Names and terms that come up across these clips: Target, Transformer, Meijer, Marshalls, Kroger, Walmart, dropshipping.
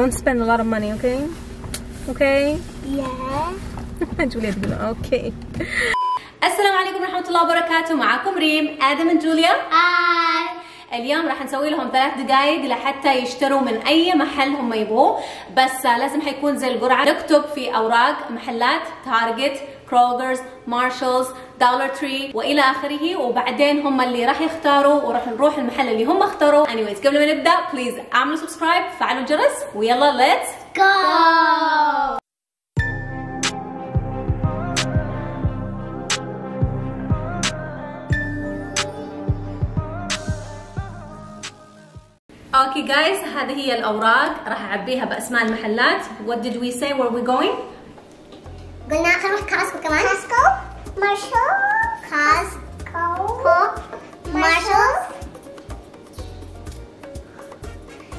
Don't spend a lot of money, okay? Okay? Yeah. جوليا تقول اوكي. السلام عليكم ورحمة الله وبركاته. معاكم ريم آدم and جوليا. اليوم راح نسوي لهم 3 دقايق لحتى يشتروا من اي محل هم يبغوه، بس لازم حيكون زي القرعه، نكتب في اوراق محلات تارجت، كروغرز، مارشالز، دولار تري والى اخره، وبعدين هم اللي راح يختاروا وراح نروح المحل اللي هم اختاروه. anyways قبل ما نبدا بليز اعملوا سبسكرايب، فعلوا الجرس، ويلا ليتس جو. اوكي جايز، هذه هي الاوراق راح اعبيها باسماء المحلات. what did we say where we going؟ قلنا خلينا نروح كاسكو كمان. كاسكو، مارشال، كاسكو، مارشالز،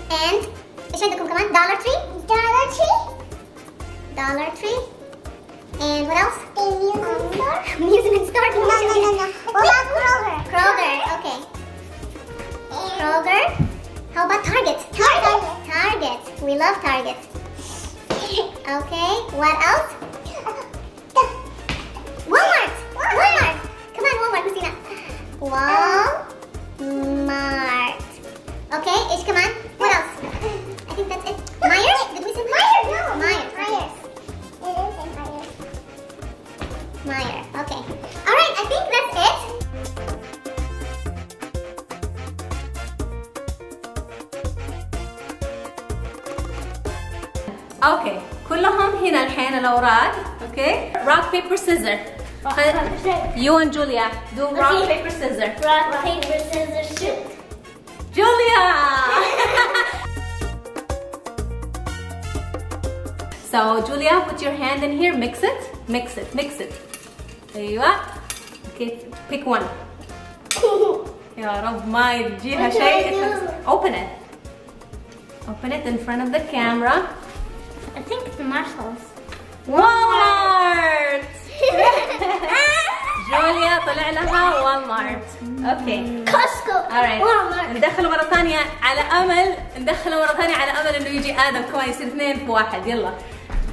and ايش عندكم كمان؟ دولار تري، دولار تري، دولار تري، and what else؟ amusement store، وبعد كروغر، كروغر، اوكي، كروغر. How about Target? Target! Target! We love Target. Okay, what else? Walmart! Walmart! Come on, Walmart, Christina. Walmart. Okay, Ish, come on. What else? I think that's it. Meijer? Did we say Meijer? No. Meijer. Meijer. It is in Meijer. Meijer, okay. Alright, I think that's it. اوكي كلهم هنا الحين الاوراق. اوكي روك بيبر سيزر، يو اند جوليا دو روك بيبر سيزر. روك بيبر سيزر شوت جوليا. So Julia, put your hand in here, mix it, mix it, mix it. ايوه اوكي pick one. يا رب ما يجيها شيء. Open it. Open it in front of the camera. I think it's the Marshalls. Walmart! جوليا طلع لها والمارت. اوكي. كوسكو. والمارت. ندخله مرة ثانية على أمل، ندخله مرة ثانية على أمل إنه يجي آدم كمان، يصير 2 في 1. يلا.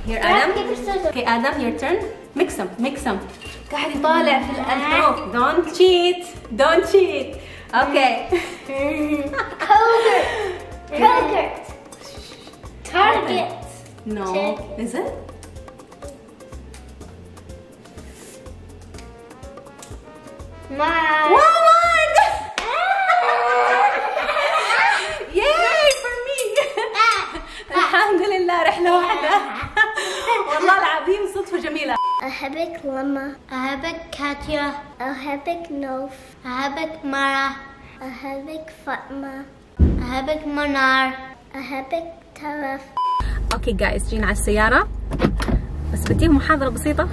Here آدم. اوكي آدم your turn. Mix them, mix them. قاعد يطالع في الألفاظ. Don't cheat, don't cheat. اوكي. Kroger. Kroger. Target. No, check. Is it? My Walmart! Yay for me! الحمد لله رحلة واحدة. والله العظيم صدفة جميلة. أحبك لما، أحبك كاتيا، أحبك نوف، أحبك مرة، أحبك فاطمة، أحبك منار، أحبك ترف. اوكي جايز جينا على السيارة، بس بديهم محاضرة بسيطة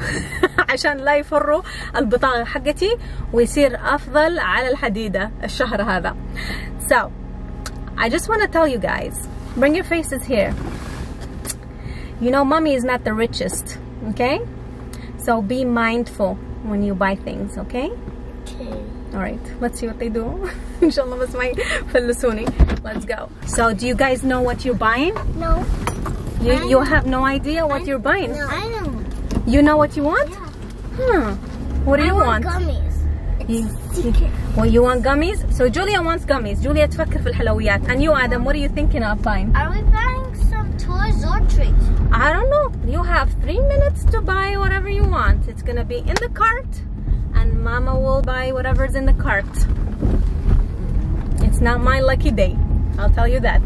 عشان لا يفروا البطاقة حقتي ويصير أفضل على الحديدة الشهر هذا. So I just want to tell you guys, bring your faces here. You know mommy is not the richest, okay? So be mindful when you buy things, okay? Okay. Alright, let's see what they do. إن شاء الله بس ما يفلسوني. Let's go. So do you guys know what you're buying? No. You have no idea what you're buying? No, I don't. You know what you want? Yeah. Hmm. What do you want? I want gummies. Well, you want gummies? So Julia wants gummies. Julia تفكر في الحلويات. And you Adam, what are you thinking of buying? Are we buying some toys or treats? I don't know. You have 3 minutes to buy whatever you want. It's gonna be in the cart and mama will buy whatever's in the cart. It's not my lucky day. I'll tell you that.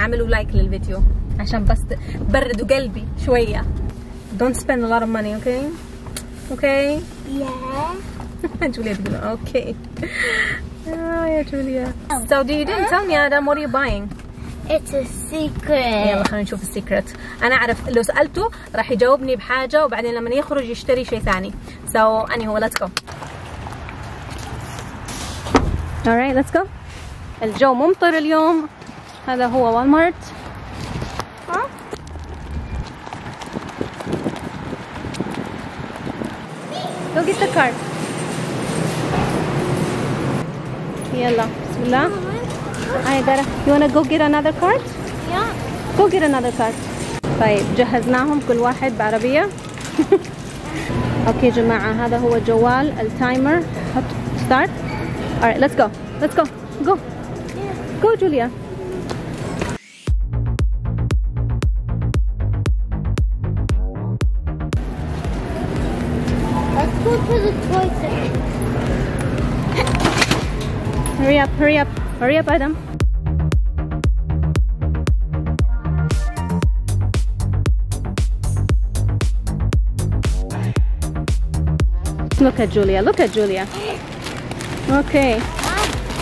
اعملوا لايك للفيديو عشان بس بردوا قلبي شوية. Don't spend a lot of money, okay? Okay? Yeah. جوليا تقول okay. آه يا جوليا. So you didn't tell me Adam, what are you buying? It's a secret. يلا خلينا نشوف السيكريت. أنا أعرف لو سألته راح يجاوبني بحاجة وبعدين لما يخرج يشتري شيء ثاني. So anyway, let's go. Alright, let's go. الجو ممطر اليوم. هذا هو والمارت. Look at the cart. يلا بسم الله. I gotta. You wanna go get another cart? Yeah. Go get another cart. طيب جهزناهم كل واحد بعربية. اوكي جماعة هذا هو جوال التايمر. حط ستارت. Alright let's go. Let's go. Go. Go Julia. Let's go to the toy section. Hurry up, hurry up. Hurry up Adam. Look at Julia, look at Julia. Okay.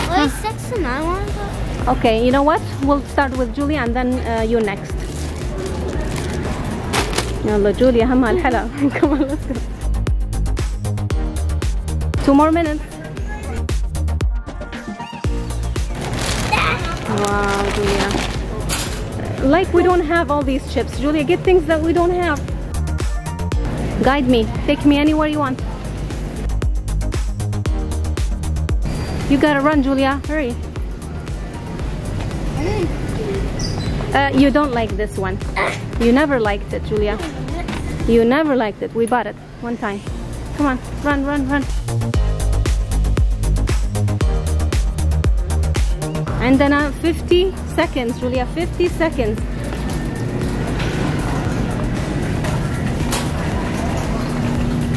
Well, it's six and I want to go. Okay, you know what? We'll start with Julia and then you next. Yalla, Julia, hamma al-hala. Come on, let's go. 2 more minutes. Wow, Julia. Like we don't have all these chips. Julia, get things that we don't have. Guide me. Take me anywhere you want. You gotta run, Julia. Hurry. You don't like this one. You never liked it, Julia. You never liked it. We bought it one time. Come on, run, run, run. And then 50 seconds, Julia. 50 seconds.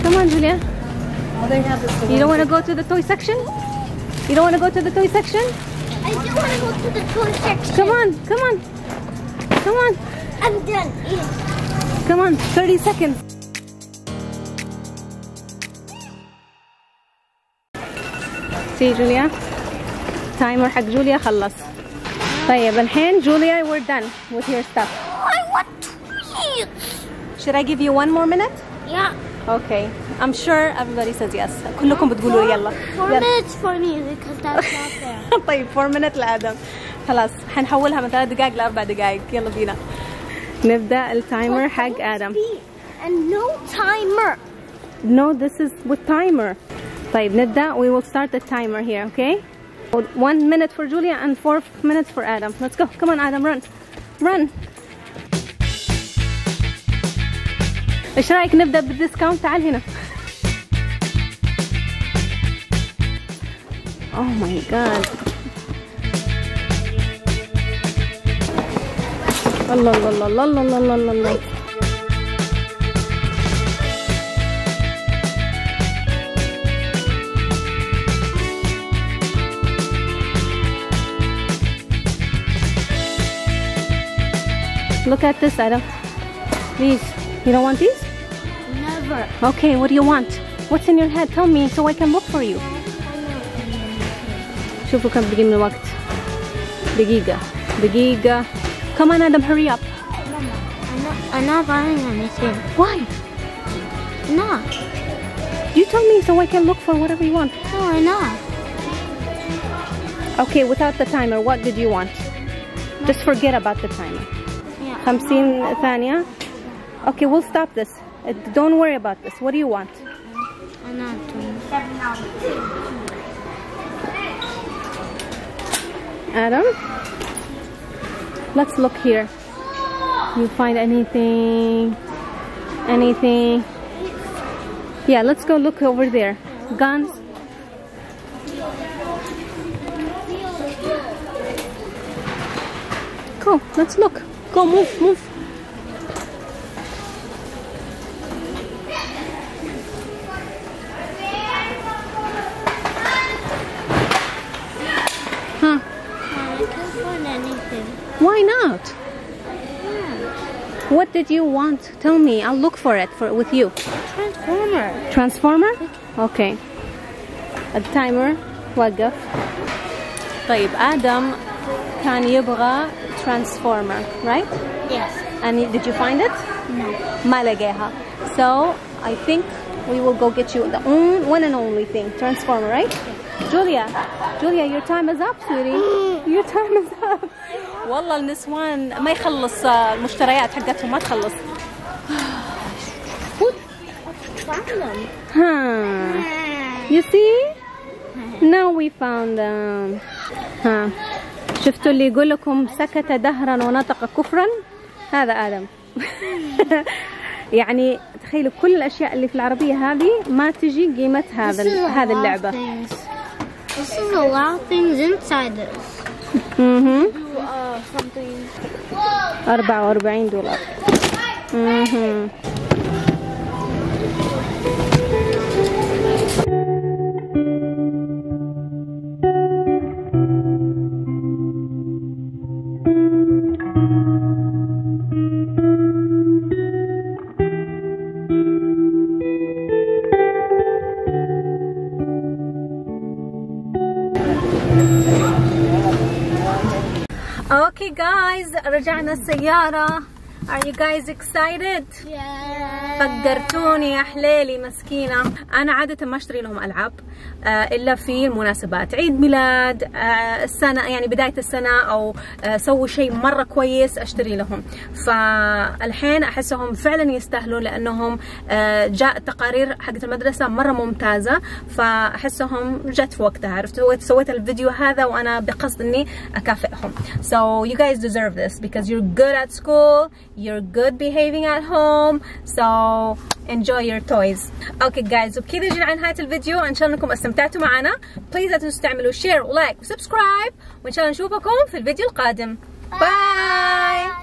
Come on, Julia. You don't want to go to the toy section? You don't want to go to the toy section? I do want to go to the toy section. Come on, come on, come on. I'm done. Yes. Come on, 30 seconds. See, Julia. Timer حق Julia خلص. طيب الحين Julia, we're done with your stuff. I want treats. Should I give you 1 more minute? Yeah. Okay. I'm sure everybody says yes. كلكم بتقولوا يلا. 4 minutes for me because that's not there. طيب 4 minutes لآدم. خلاص حنحولها من 3 دقائق ل4 دقائق. يلا بينا. نبدأ التايمر حق آدم. And no timer. No, this is with timer. طيب نبدأ. We will start the timer here, okay? 1 minute for Julia and 4 minutes for Adam. Let's go. Come on, Adam, run, run. إيش رأيك نبدأ بالديسكاونت؟ تعال هنا. Oh my god. الله الله الله الله الله الله الله. Look at this, Adam. Please, you don't want these? Never. Okay, what do you want? What's in your head? Tell me so I can look for you. شوفوا كم بقي من الوقت. دقيقة دقيقة. Come on Adam, hurry up. I'm not buying anything. Why? No. You tell me so I can look for whatever you want. No, I'm not. Okay, without the timer, what did you want? No. Just forget about the timer. Yeah. 50 ثانية. Okay, we'll stop this. Don't worry about this. What do you want? I'm not doing it. Adam, let's look here. You find anything? Anything? Yeah, let's go look over there. Guns. Go, let's look. Go, move, move. Why not? Yeah. What did you want? Tell me. I'll look for it with you. Transformer. Transformer? Okay. التايمر وقف. طيب آدم كان يبغى transformer, right? Yes. And did you find it? No. ما لقيها. So I think we will go get you the one and only thing, transformer, right? Yes. Julia, Julia, your time is up, sweetie. Your time is up. والله النسوان ما يخلص المشتريات حقتهم ما تخلص. You see? Now we found them. ها شفتوا اللي يقول لكم سكت دهرا ونطق كفرا؟ هذا آدم. يعني تخيلوا كل الأشياء اللي في العربية هذه ما تجي قيمة هذا اللعبة. This is a lot of things inside this. $44. Okay guys, رجعنا السيارة. Are you guys excited? Yeah. فكرتوني يا حليلي مسكينة. أنا عادة ما أشتري لهم ألعاب إلا في مناسبات عيد ميلاد، السنة يعني بداية السنة، أو سووا شيء مرة كويس أشتري لهم. فالحين أحسهم فعلا يستاهلون، لأنهم جاء تقارير حقت المدرسة مرة ممتازة، فأحسهم جت في وقتها. عرفتوا؟ سويت الفيديو هذا وأنا بقصد إني أكافئهم. So you guys deserve this because you're good at school, you're good behaving at home, so enjoy your toys. Okay guys, وبكذا جينا لنهاية الفيديو. إن شاء الله إنكم استمتعتوا معنا. Please لا تنسوا تعملوا share ولايك وسبسكرايب، وإن شاء الله نشوفكم في الفيديو القادم. باي.